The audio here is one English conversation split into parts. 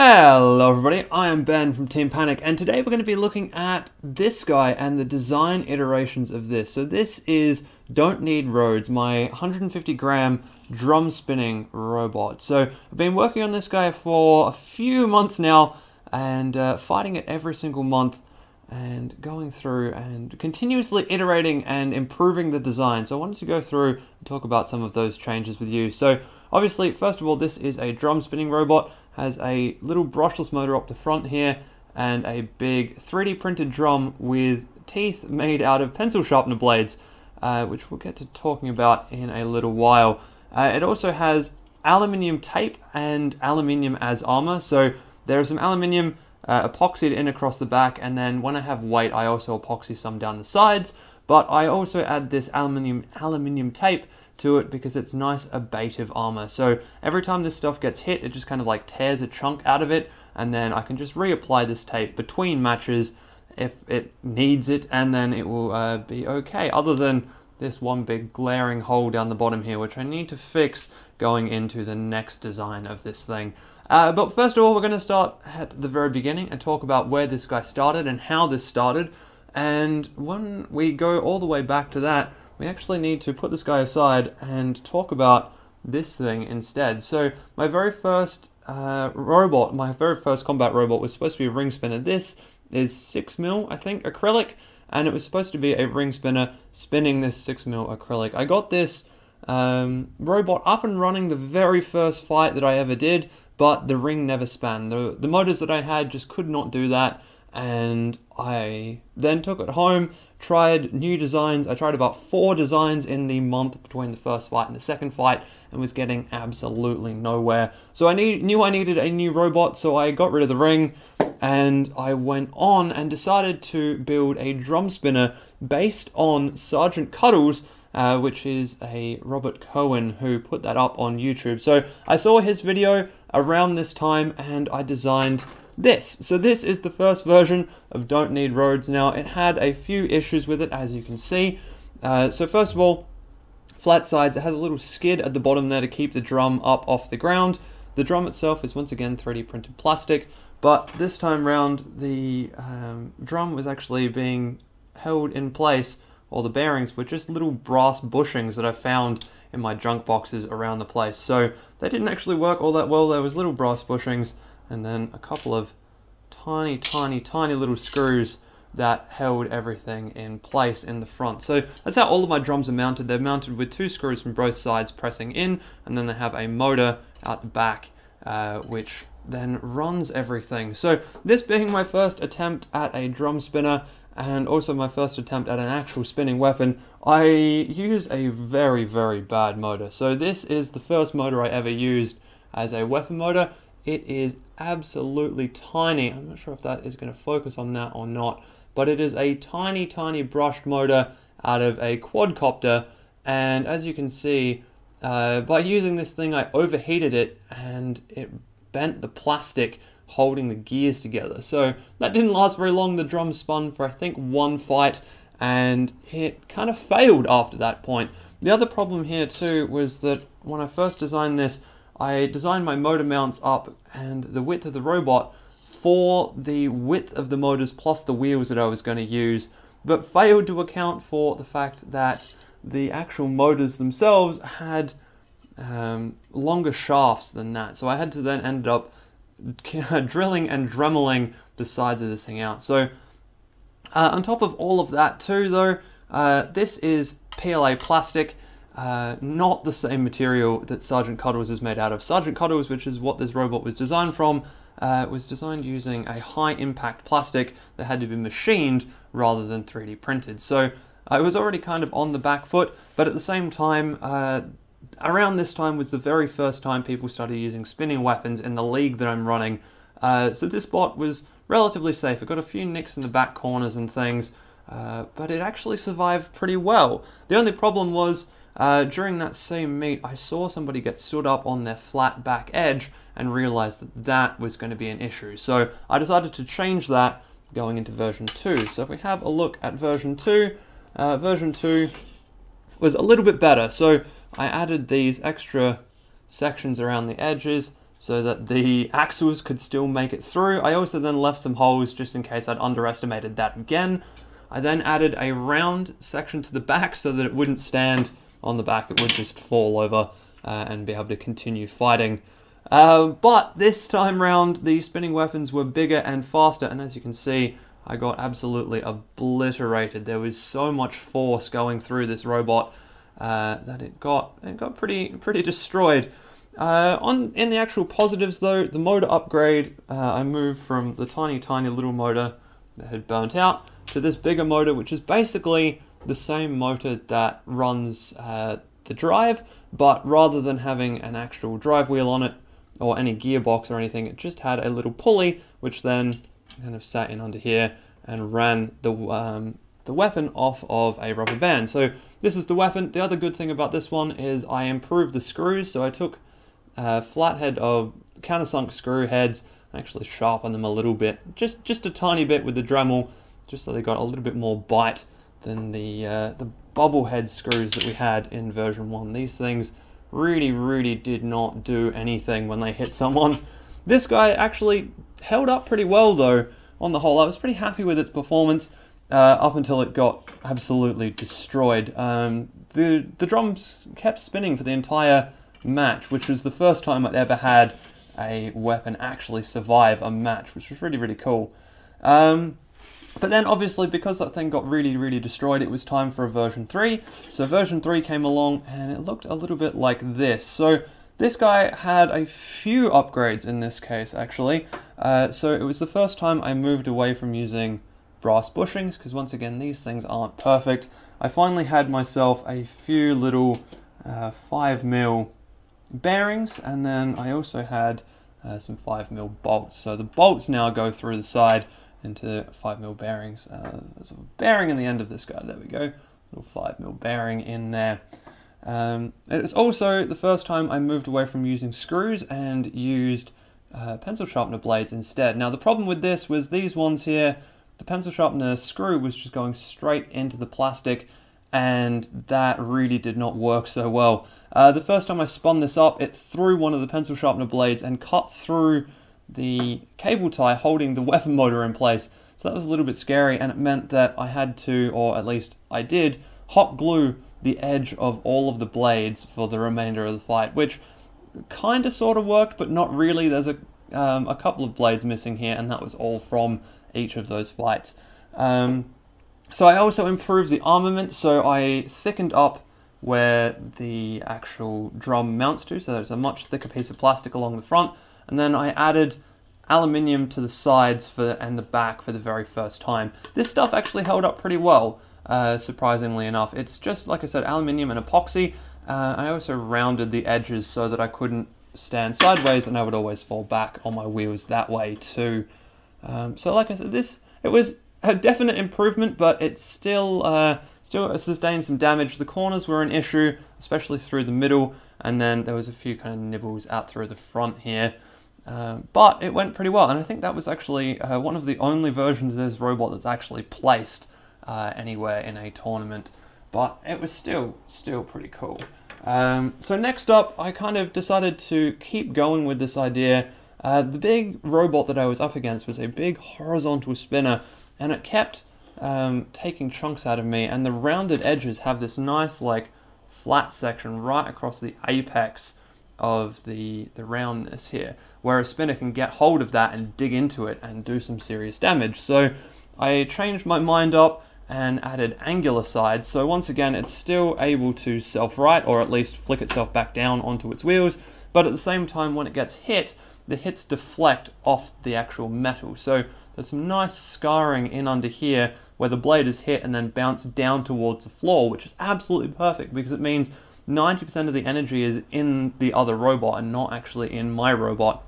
Hello everybody, I am Ben from Team Panic, and today we're going to be looking at this guy and the design iterations of this. So this is Don't Need Roads, my 150 gram drum spinning robot. So I've been working on this guy for a few months now and fighting it every single month and going through and continuously iterating and improving the design. So I wanted to go through and talk about some of those changes with you. So obviously, first of all, this is a drum spinning robot. Has a little brushless motor up the front here and a big 3D printed drum with teeth made out of pencil sharpener blades, which we'll get to talking about in a little while. It also has aluminium tape and aluminium as armor, so there is some aluminium epoxied in across the back, and then when I have weight I also epoxy some down the sides, but I also add this aluminium tape to it because it's nice abative armor. So every time this stuff gets hit, it just kind of like tears a chunk out of it, and then I can just reapply this tape between matches if it needs it, and then it will be okay, other than this one big glaring hole down the bottom here, which I need to fix going into the next design of this thing. But first of all, we're gonna start at the very beginning and talk about where this guy started and how this started. And when we go all the way back to that, we actually need to put this guy aside and talk about this thing instead. So my very first combat robot was supposed to be a ring spinner. This is 6mm, I think, acrylic, and it was supposed to be a ring spinner spinning this 6mm acrylic. I got this robot up and running the very first fight that I ever did, but the ring never span. The motors that I had just could not do that, and I then took it home, tried new designs. I tried about 4 designs in the month between the first fight and the second fight and was getting absolutely nowhere. So I knew I needed a new robot, so I got rid of the ring and I went on and decided to build a drum spinner based on Sergeant Cuddles, which is a Robert Cowan who put that up on YouTube. So I saw his video around this time and I designed this. So this is the first version of Don't Need Roads. Now, it had a few issues with it, as you can see. So first of all, flat sides. It has a little skid at the bottom there to keep the drum up off the ground. The drum itself is once again 3D printed plastic, but this time round the drum was actually being held in place, or the bearings were just little brass bushings that I found in my junk boxes around the place. So they didn't actually work all that well. There was little brass bushings and then a couple of tiny little screws that held everything in place in the front. So that's how all of my drums are mounted. They're mounted with 2 screws from both sides pressing in, and then they have a motor out the back which then runs everything. So this being my first attempt at a drum spinner and also my first attempt at an actual spinning weapon, I used a very, very bad motor. So this is the first motor I ever used as a weapon motor. It is absolutely tiny. I'm not sure if that is going to focus on that or not, but it is a tiny brushed motor out of a quadcopter, and as you can see, by using this thing I overheated it and it bent the plastic holding the gears together. So that didn't last very long. The drum spun for I think 1 fight and it kind of failed after that point. The other problem here too was that when I first designed this, I designed my motor mounts up and the width of the robot for the width of the motors plus the wheels that I was going to use, but failed to account for the fact that the actual motors themselves had longer shafts than that. So I had to then end up drilling and dremeling the sides of this thing out. So on top of all of that too though, this is PLA plastic. Not the same material that Sergeant Cuddles is made out of. Sergeant Cuddles, which is what this robot was designed from, was designed using a high-impact plastic that had to be machined rather than 3D printed. So I was already kind of on the back foot, but at the same time, around this time was the very first time people started using spinning weapons in the league that I'm running. So this bot was relatively safe. It got a few nicks in the back corners and things, but it actually survived pretty well. The only problem was, during that same meet, I saw somebody get stood up on their flat back edge and realized that that was going to be an issue. So I decided to change that going into version 2. So if we have a look at version 2, version 2 was a little bit better. So I added these extra sections around the edges so that the axles could still make it through. I also then left some holes just in case I'd underestimated that again. I then added a round section to the back so that it wouldn't stand on the back, it would just fall over and be able to continue fighting. But this time round, the spinning weapons were bigger and faster, and as you can see, I got absolutely obliterated. There was so much force going through this robot that it got pretty destroyed. In the actual positives though, the motor upgrade, I moved from the tiny little motor that had burnt out to this bigger motor, which is basically the same motor that runs the drive, but rather than having an actual drive wheel on it or any gearbox or anything, it just had a little pulley which then kind of sat in under here and ran the weapon off of a rubber band. So this is the weapon. The other good thing about this one is I improved the screws, so I took flathead or countersunk screw heads and actually sharpened them a little bit, just a tiny bit with the Dremel, just so they got a little bit more bite than the bobblehead screws that we had in version 1. These things really did not do anything when they hit someone. This guy actually held up pretty well though, on the whole. I was pretty happy with its performance up until it got absolutely destroyed. The drums kept spinning for the entire match, which was the first time I'd ever had a weapon actually survive a match, which was really cool. But then obviously because that thing got really destroyed, it was time for a version 3. So version 3 came along and it looked a little bit like this. So this guy had a few upgrades in this case actually. So it was the first time I moved away from using brass bushings, because once again these things aren't perfect. I finally had myself a few little 5mm bearings, and then I also had some 5mm bolts. So the bolts now go through the side into 5mm bearings. There's a bearing in the end of this guy, there we go, little 5mm bearing in there. It's also the first time I moved away from using screws and used pencil sharpener blades instead. Now the problem with this was these ones here, the pencil sharpener screw was just going straight into the plastic, and that really did not work so well. The first time I spun this up, it threw one of the pencil sharpener blades and cut through the cable tie holding the weapon motor in place. So that was a little bit scary, and it meant that I had to, or at least I did, hot glue the edge of all of the blades for the remainder of the fight, which kind of sort of worked, but not really. There's a couple of blades missing here, and that was all from each of those fights. So I also improved the armament, so I thickened up where the actual drum mounts to, so there's a much thicker piece of plastic along the front, and then I added aluminium to the sides and the back for the very first time. This stuff actually held up pretty well, surprisingly enough. It's just, like I said, aluminium and epoxy. I also rounded the edges so that I couldn't stand sideways and I would always fall back on my wheels that way too. So like I said, it was a definite improvement, but it still sustained some damage. The corners were an issue, especially through the middle, and then there was a few kind of nibbles out through the front here. But it went pretty well, and I think that was actually one of the only versions of this robot that's actually placed anywhere in a tournament, but it was still pretty cool. So next up, I kind of decided to keep going with this idea. The big robot that I was up against was a big horizontal spinner, and it kept taking chunks out of me, and the rounded edges have this nice like flat section right across the apex of the roundness here, where a spinner can get hold of that and dig into it and do some serious damage. So I changed my mind up and added angular sides, so once again it's still able to self-right, or at least flick itself back down onto its wheels, but at the same time when it gets hit, the hits deflect off the actual metal. So there's some nice scarring in under here where the blade is hit and then bounced down towards the floor, which is absolutely perfect because it means 90% of the energy is in the other robot and not actually in my robot.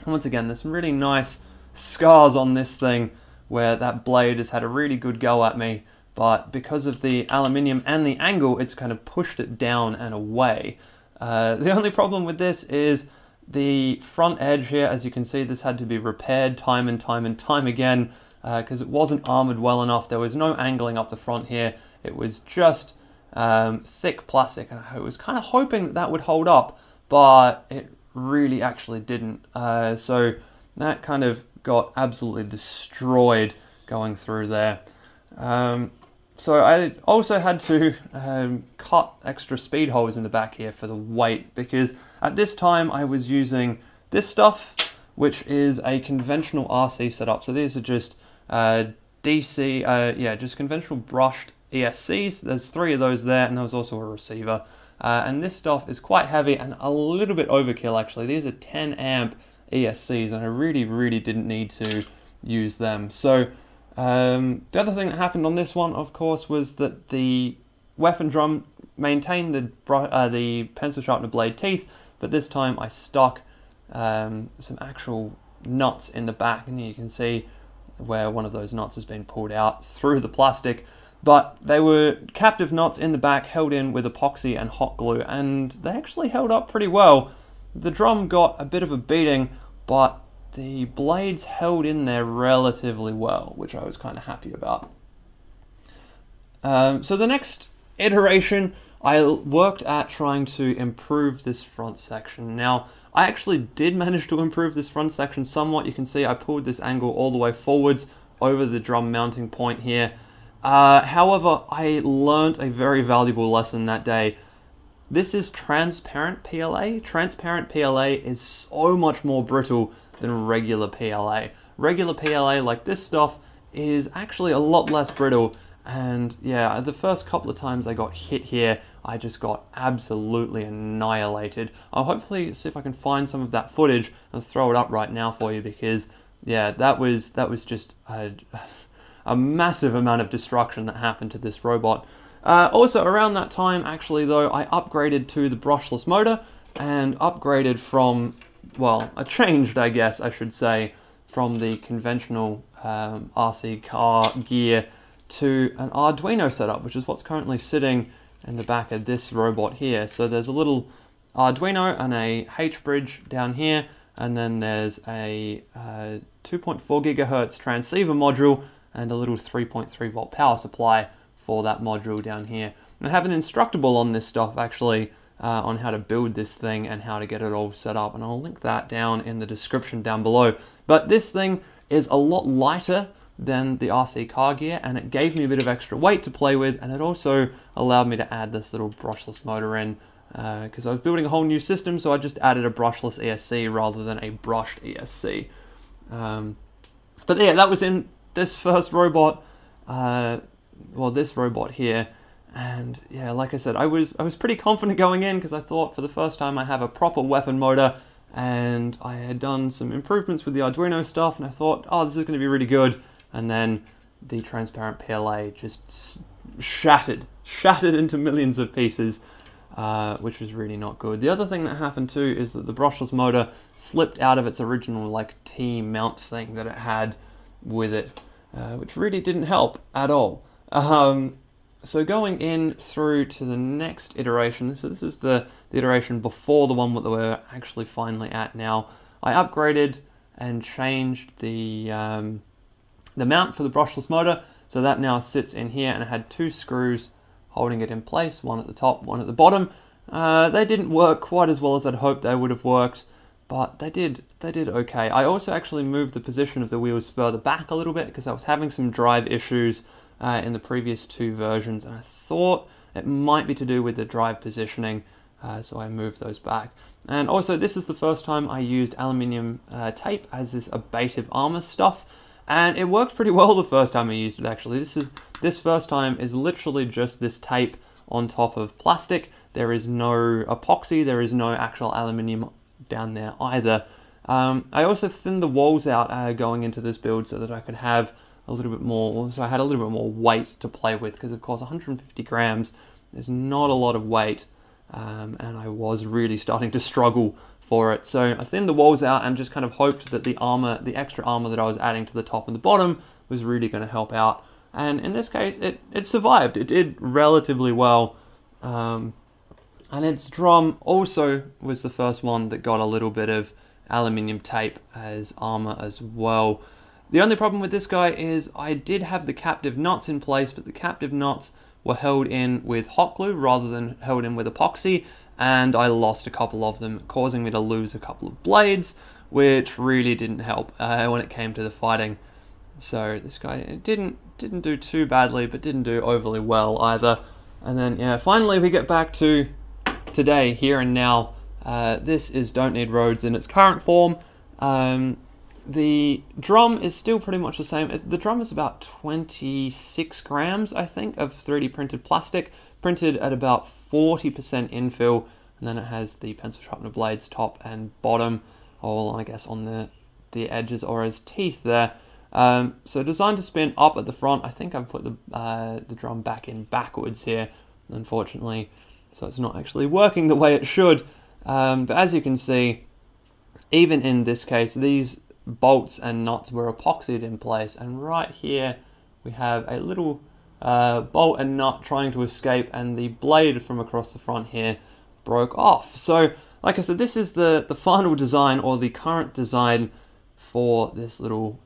And once again, there's some really nice scars on this thing where that blade has had a really good go at me, but because of the aluminium and the angle, it's kind of pushed it down and away. The only problem with this is the front edge here, as you can see, this had to be repaired time and time again, because it wasn't armored well enough. There was no angling up the front here. It was just thick plastic, and I was kind of hoping that would hold up, but it really actually didn't. So that kind of got absolutely destroyed going through there. So I also had to cut extra speed holes in the back here for the weight, because at this time I was using this stuff, which is a conventional RC setup. So these are just just conventional brushed ESCs. There's 3 of those there, and there was also a receiver. And this stuff is quite heavy and a little bit overkill, actually. These are 10 amp ESCs, and I really, really didn't need to use them. So the other thing that happened on this one, of course, was that the weapon drum maintained the pencil sharpener blade teeth, but this time I stuck some actual nuts in the back, and you can see where one of those nuts has been pulled out through the plastic. But they were captive nuts in the back, held in with epoxy and hot glue, and they actually held up pretty well. The drum got a bit of a beating, but the blades held in there relatively well, which I was kind of happy about. So the next iteration, I worked at trying to improve this front section. Now, I actually did manage to improve this front section somewhat. You can see I pulled this angle all the way forwards over the drum mounting point here. However, I learned a very valuable lesson that day. This is transparent PLA. Transparent PLA is so much more brittle than regular PLA. Regular PLA, like this stuff, is actually a lot less brittle. And yeah, the first couple of times I got hit here, I just got absolutely annihilated. I'll hopefully see if I can find some of that footage and throw it up right now for you, because yeah, that was just a massive amount of destruction that happened to this robot. Also around that time, actually, though, I upgraded to the brushless motor, and upgraded from, well, I changed, I guess I should say, from the conventional RC car gear to an Arduino setup, which is what's currently sitting in the back of this robot here. So there's a little Arduino and a H-bridge down here, and then there's a 2.4 gigahertz transceiver module and a little 3.3 volt power supply for that module down here. And I have an Instructable on this stuff, actually, on how to build this thing and how to get it all set up, and I'll link that down in the description down below. But this thing is a lot lighter than the RC car gear, and it gave me a bit of extra weight to play with, and it also allowed me to add this little brushless motor in, because I was building a whole new system, so I just added a brushless ESC rather than a brushed ESC. But yeah, that was in this first robot, well, this robot here, and yeah, like I said, I was pretty confident going in, because I thought for the first time I have a proper weapon motor, and I had done some improvements with the Arduino stuff, and I thought, oh, this is going to be really good. And then the transparent PLA just shattered into millions of pieces, which was really not good. The other thing that happened too is that the brushless motor slipped out of its original like T-mount thing that it had with it, which really didn't help at all. So going in through to the next iteration, so this is the iteration before the one that we're actually finally at now, I upgraded and changed the mount for the brushless motor, so that now sits in here, and it had 2 screws holding it in place, one at the top, one at the bottom. They didn't work quite as well as I'd hoped they would have worked, but they did okay. I also actually moved the position of the wheels further back a little bit, because I was having some drive issues in the previous 2 versions, and I thought it might be to do with the drive positioning, so I moved those back. And also, this is the first time I used aluminium tape as this abative armor stuff, and it worked pretty well the first time I used it, actually. This first time is literally just this tape on top of plastic. There is no epoxy, there is no actual aluminium down there either. I also thinned the walls out going into this build, so that I could have a little bit more, so I had a little bit more weight to play with, because of course 150 grams is not a lot of weight, and I was really starting to struggle for it. So I thinned the walls out and just kind of hoped that the armor, the extra armor that I was adding to the top and the bottom, was really going to help out. And in this case, it survived. It did relatively well, and its drum also was the first one that got a little bit of aluminium tape as armor as well. The only problem with this guy is I did have the captive nuts in place, but the captive nuts were held in with hot glue rather than held in with epoxy, and I lost a couple of them, causing me to lose a couple of blades, which really didn't help when it came to the fighting. So this guy didn't do too badly, but didn't do overly well either. And then yeah, finally we get back to today, here and now. This is Don't Need Roads in its current form. The drum is still pretty much the same. The drum is about 26 grams, I think, of 3D printed plastic, printed at about 40% infill, and then it has the pencil sharpener blades top and bottom, all I guess on the edges or as teeth there. So designed to spin up at the front. I think I've put the drum back in backwards here, unfortunately, so it's not actually working the way it should. But as you can see, even in this case, these bolts and nuts were epoxied in place, and right here we have a little bolt and nut trying to escape, and the blade from across the front here broke off. So like I said, this is the final design, or the current design, for this little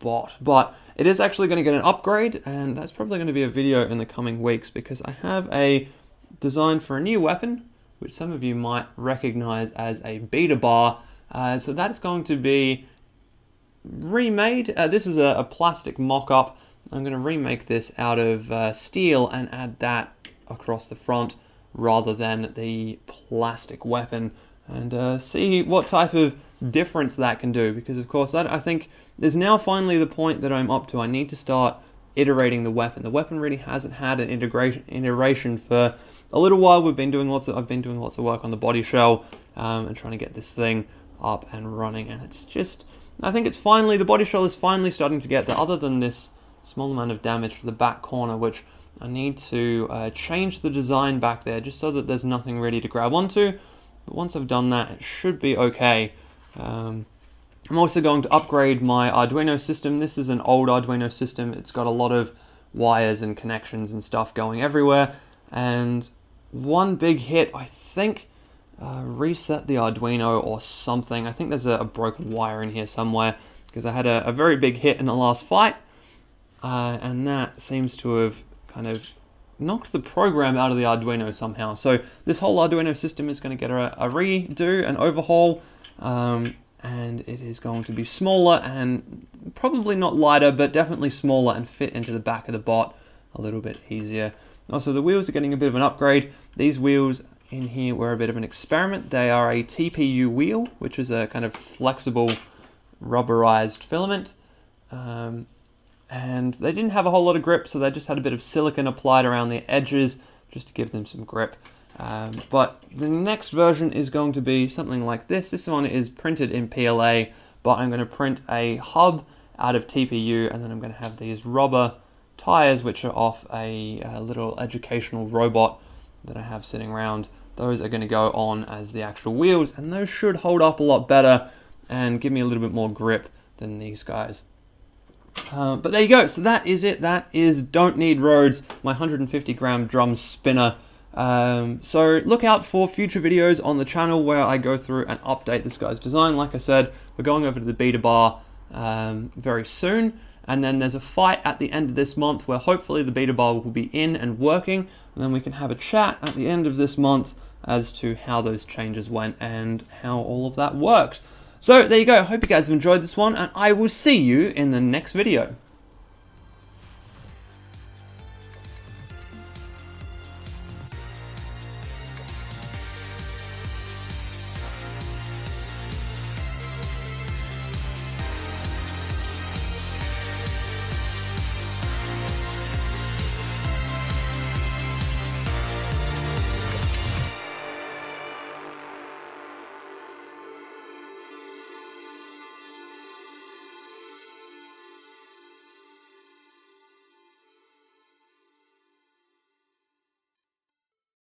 bot, but it is actually going to get an upgrade, and that's probably going to be a video in the coming weeks, because I have a design for a new weapon which some of you might recognize as a beta bar. So that's going to be remade. This is a plastic mock-up. I'm going to remake this out of steel and add that across the front rather than the plastic weapon, and see what type of difference that can do, because of course that, I think, is now finally the point that I'm up to. I need to start iterating the weapon. The weapon really hasn't had an iteration for a little while. I've been doing lots of work on the body shell and trying to get this thing up and running, and it's just, I think it's finally, the body shell is finally starting to get there, other than this small amount of damage to the back corner, which I need to change the design back there just so that there's nothing really to grab onto. But once I've done that, it should be okay. I'm also going to upgrade my Arduino system. This is an old Arduino system. It's got a lot of wires and connections and stuff going everywhere, and one big hit, I think, reset the Arduino or something. I think there's a broken wire in here somewhere, because I had a very big hit in the last fight, and that seems to have kind of knocked the program out of the Arduino somehow. So this whole Arduino system is going to get a redo, an overhaul, and it is going to be smaller and probably not lighter, but definitely smaller, and fit into the back of the bot a little bit easier. Also, the wheels are getting a bit of an upgrade. These wheels in here were a bit of an experiment. They are a TPU wheel, which is a kind of flexible rubberized filament, and they didn't have a whole lot of grip, so they just had a bit of silicone applied around the edges just to give them some grip. But the next version is going to be something like this. This one is printed in PLA, but I'm going to print a hub out of TPU, and then I'm going to have these rubber tires, which are off a little educational robot that I have sitting around. Those are going to go on as the actual wheels, and those should hold up a lot better and give me a little bit more grip than these guys. But there you go. So that is it. That is Don't Need Roads, my 150 gram drum spinner. So look out for future videos on the channel where I go through and update this guy's design. Like I said, we're going over to the beta bar very soon, and then there's a fight at the end of this month where hopefully the beta bar will be in and working, and then we can have a chat at the end of this month as to how those changes went and how all of that worked. So there you go. I hope you guys have enjoyed this one, and I will see you in the next video.